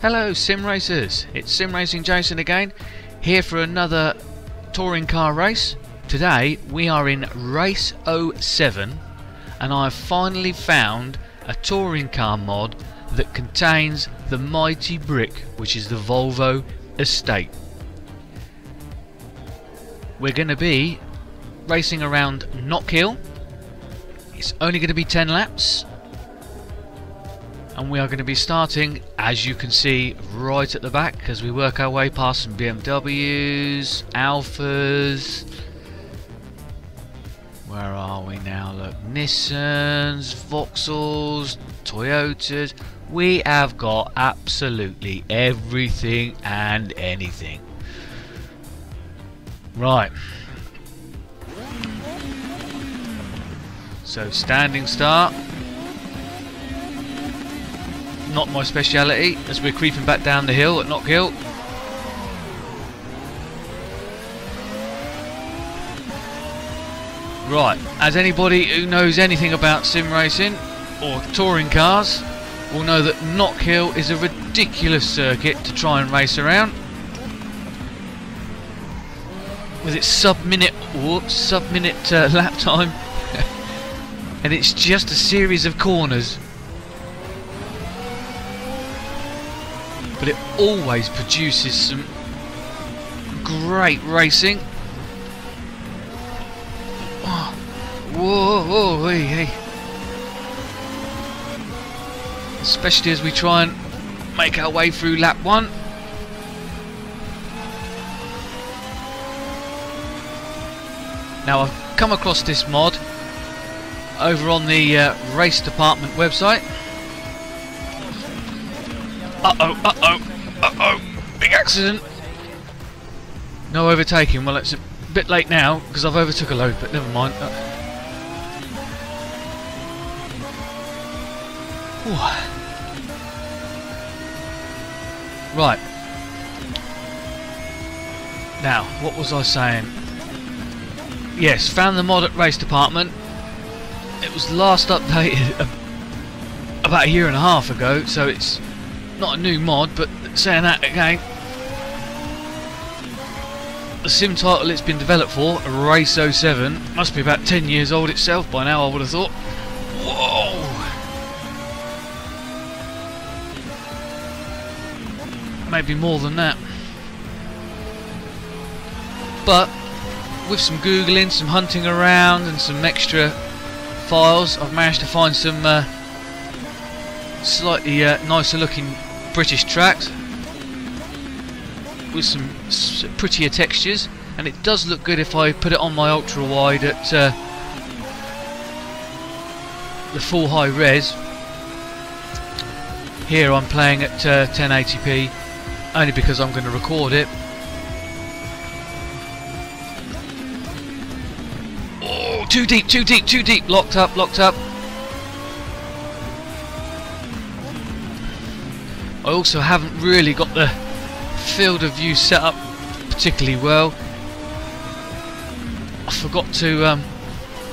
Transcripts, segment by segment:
Hello Sim Racers, it's Sim Racing Jason again, here for another touring car race. Today we are in Race 07 and I've finally found a touring car mod that contains the mighty brick which is the Volvo Estate. We're going to be racing around Knockhill. It's only going to be 10 laps. And we are going to be starting, as you can see right at the back, as we work our way past some BMWs, Alfas, where are we now, look, Nissans, Vauxhalls, Toyotas. We have got absolutely everything and anything. Right, so standing start. Not my speciality, as we're creeping back down the hill at Knockhill. Right, as anybody who knows anything about sim racing or touring cars will know that Knockhill is a ridiculous circuit to try and race around, with its sub-minute lap time, and it's just a series of corners. But it always produces some great racing. Oh, whoa, whoa, hey, hey. Especially as we try and make our way through lap one. Now I've come across this mod over on the Race Department website. Uh-oh, uh-oh, uh-oh, big accident. No overtaking. Well, it's a bit late now because I've overtook a load, but never mind. Right. Now, what was I saying? Yes, found the mod at Race Department. It was last updated about a year and a half ago, so it's not a new mod, but saying that again, the sim title it's been developed for, Race 07, must be about 10 years old itself by now, I would have thought. Whoa! Maybe more than that. But with some googling, some hunting around and some extra files, I've managed to find some slightly nicer looking British tracks with some prettier textures, and it does look good if I put it on my ultra wide at the full high res. Here I'm playing at 1080p only because I'm going to record it. Oh, too deep, too deep, too deep. Locked up, locked up. I also haven't really got the field of view set up particularly well. I forgot to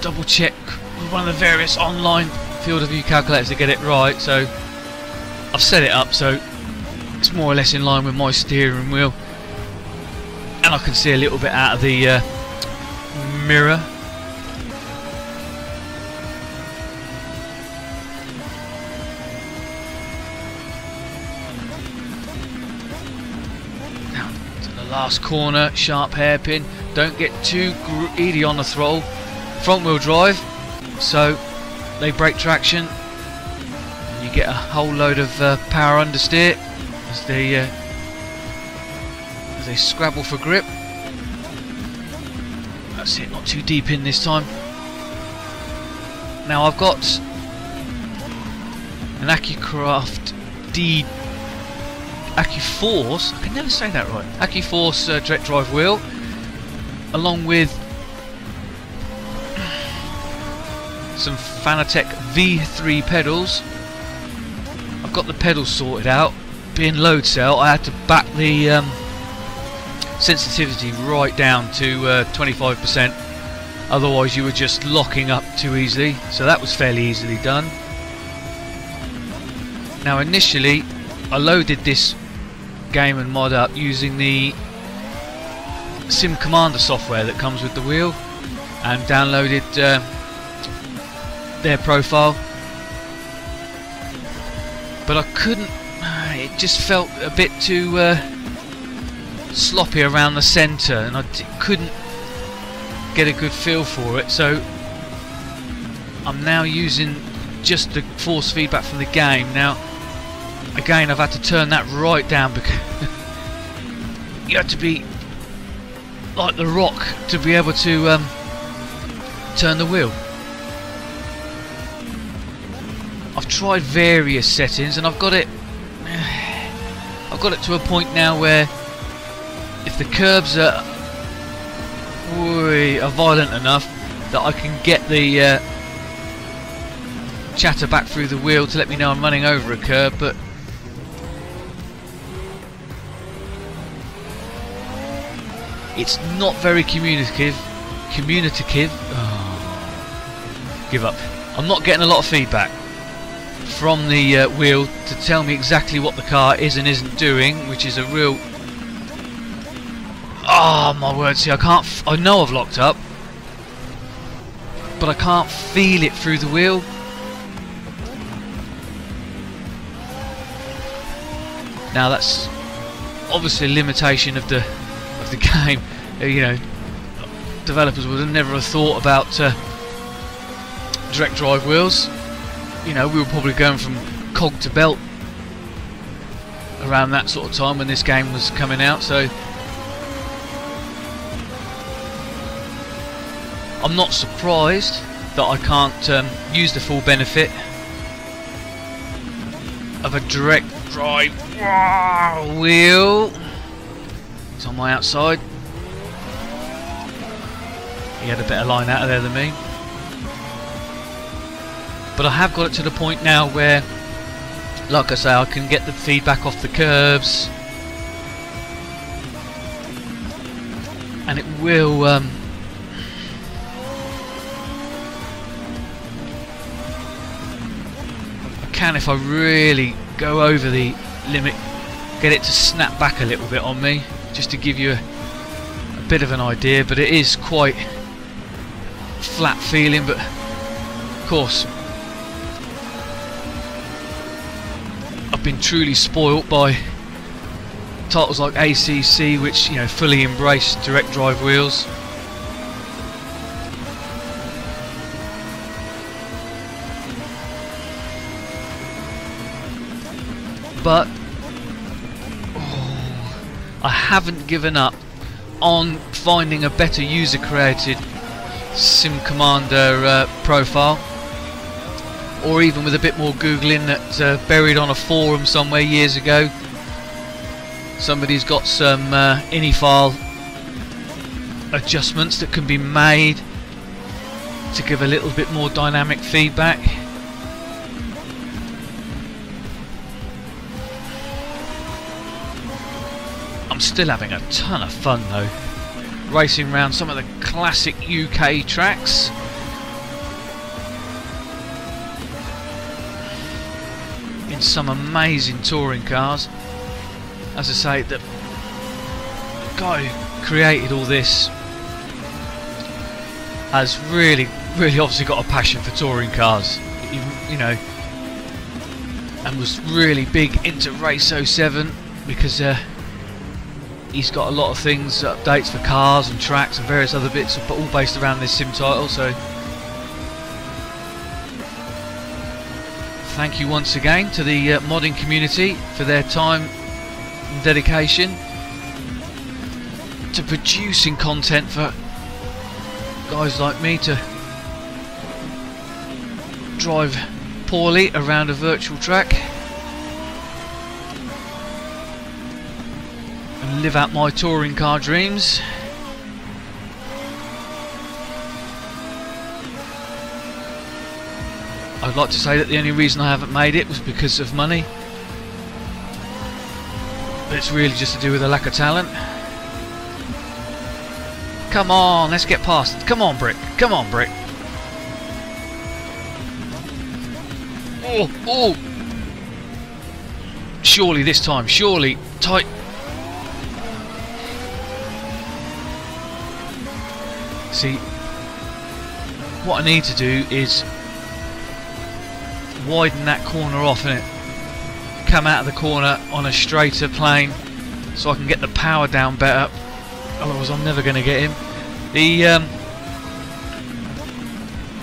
double check with one of the various online field of view calculators to get it right, so I've set it up so it's more or less in line with my steering wheel, and I can see a little bit out of the mirror. Last corner, sharp hairpin. Don't get too greedy on the throttle. Front wheel drive, so they break traction. You get a whole load of power understeer as they scrabble for grip. That's it, not too deep in this time. Now I've got an AccuForce, I can never say that right, AccuForce direct drive wheel, along with some Fanatec V3 pedals. I've got the pedals sorted out. Being load cell, I had to back the sensitivity right down to 25%, otherwise you were just locking up too easily, so that was fairly easily done. Now initially I loaded this game and mod up using the Sim Commander software that comes with the wheel, and downloaded their profile, but I couldn't, it just felt a bit too sloppy around the centre, and I couldn't get a good feel for it, so I'm now using just the force feedback from the game. Now again, I've had to turn that right down because you have to be like the rock to be able to turn the wheel. I've tried various settings and I've got it to a point now where if the curbs are violent enough that I can get the chatter back through the wheel to let me know I'm running over a curb, but it's not very communicative. Oh, give up. I'm not getting a lot of feedback from the wheel to tell me exactly what the car is and isn't doing, which is a real... Oh my word, see, I can't... I know I've locked up, but I can't feel it through the wheel. Now that's obviously a limitation of the game. You know, developers would have never have thought about direct drive wheels. You know, we were probably going from cog to belt around that sort of time when this game was coming out. So I'm not surprised that I can't use the full benefit of a direct drive wheel. It's on my outside. He had a better line out of there than me. But I have got it to the point now where, like I say, I can get the feedback off the curbs, and it will I can, if I really go over the limit, get it to snap back a little bit on me, just to give you a bit of an idea. But it is quite flat feeling, but of course I've been truly spoilt by titles like ACC, which, you know, fully embrace direct drive wheels. But I haven't given up on finding a better user-created Sim Commander profile, or even with a bit more googling, that buried on a forum somewhere years ago, somebody's got some ini file adjustments that can be made to give a little bit more dynamic feedback. Still having a ton of fun though, racing around some of the classic UK tracks. In some amazing touring cars. As I say, the guy who created all this has really, really obviously got a passion for touring cars. You know, and was really big into Race 07 because he's got a lot of things, updates for cars and tracks and various other bits, but all based around this sim title. So thank you once again to the modding community for their time and dedication to producing content for guys like me to drive poorly around a virtual track, live out my touring car dreams. I'd like to say that the only reason I haven't made it was because of money, but it's really just to do with a lack of talent. Come on, let's get past it. Come on, Brick. Come on, Brick. Oh, oh. Surely this time, surely tight. See, what I need to do is widen that corner off, innit? Come out of the corner on a straighter plane so I can get the power down better, otherwise I'm never going to get him. The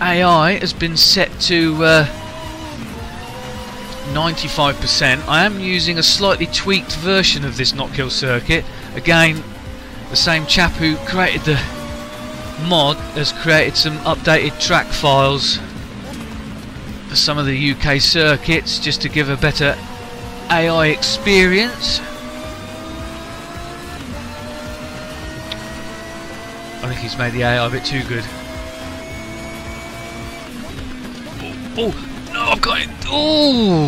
AI has been set to 95%. I am using a slightly tweaked version of this Knockhill circuit. Again, the same chap who created the mod has created some updated track files for some of the UK circuits just to give a better AI experience. I think he's made the AI a bit too good. Oh, no, I've got it. Oh,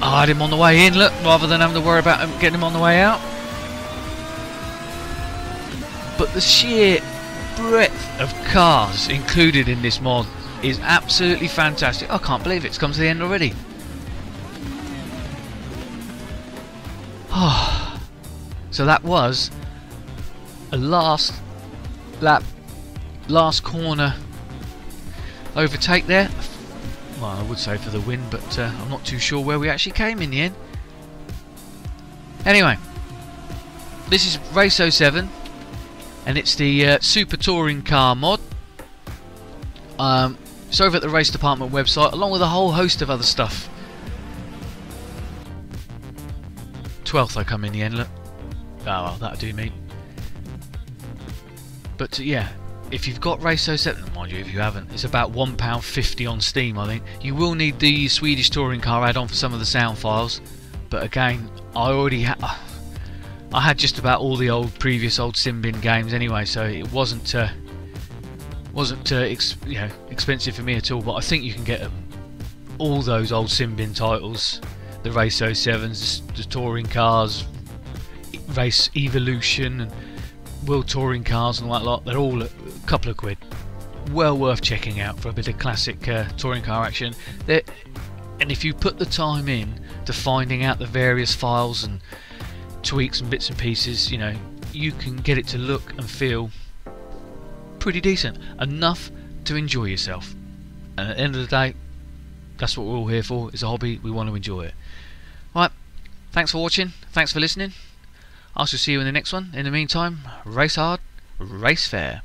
I had him on the way in, look, rather than having to worry about him getting him on the way out. But the sheer breadth of cars included in this mod is absolutely fantastic. I can't believe it's come to the end already. Oh, so that was a last lap, last corner overtake there. Well, I would say for the win, but I'm not too sure where we actually came in the end. Anyway, this is Race 07 and it's the Super Touring Car mod. It's over at the Race Department website, along with a whole host of other stuff. 12th I come in the end, look. Oh well, that'll do me. But yeah, if you've got Race 07, mind you, if you haven't, it's about £1.50 on Steam, I think. You will need the Swedish Touring Car add-on for some of the sound files, but again, I had just about all the previous old SimBin games anyway, so it wasn't expensive for me at all. But I think you can get all those old SimBin titles, the Race 07s, the Touring Cars, Race Evolution, and World Touring Cars and all that lot. They're all a couple of quid, well worth checking out for a bit of classic touring car action. And if you put the time in to finding out the various files and tweaks and bits and pieces, you know, you can get it to look and feel pretty decent, enough to enjoy yourself. And at the end of the day, that's what we're all here for. It's a hobby, we want to enjoy it. Right, thanks for watching, thanks for listening. I shall see you in the next one. In the meantime, race hard, race fair.